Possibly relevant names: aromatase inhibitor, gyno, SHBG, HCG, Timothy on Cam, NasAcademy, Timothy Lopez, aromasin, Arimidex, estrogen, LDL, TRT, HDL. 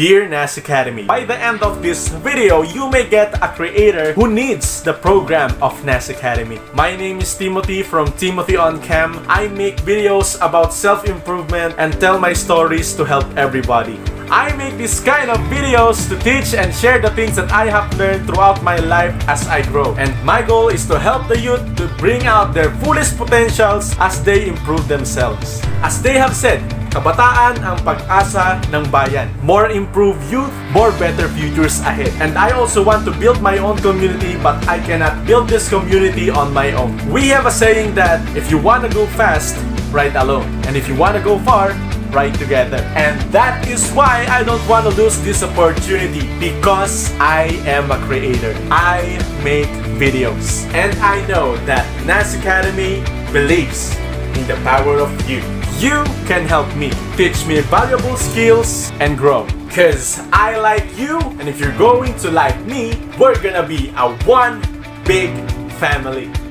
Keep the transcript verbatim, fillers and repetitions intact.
Dear N A S Academy, by the end of this video, you may get a creator who needs the program of N A S Academy. My name is Timothy from Timothy on Cam. I make videos about self-improvement and tell my stories to help everybody. I make this kind of videos to teach and share the things that I have learned throughout my life as I grow. And my goal is to help the youth to bring out their fullest potentials as they improve themselves. As they have said, kabataan ang pag-asa ng bayan. More improved youth, more better futures ahead. And I also want to build my own community, but I cannot build this community on my own. We have a saying that if you want to go fast, ride alone. And if you want to go far, right together. And that is why I don't want to lose this opportunity, because I am a creator. I make videos, and I know that N A S Academy believes in the power of you. You can help me, teach me valuable skills, and grow, because I like you, and if you're going to like me, we're gonna be a one big family.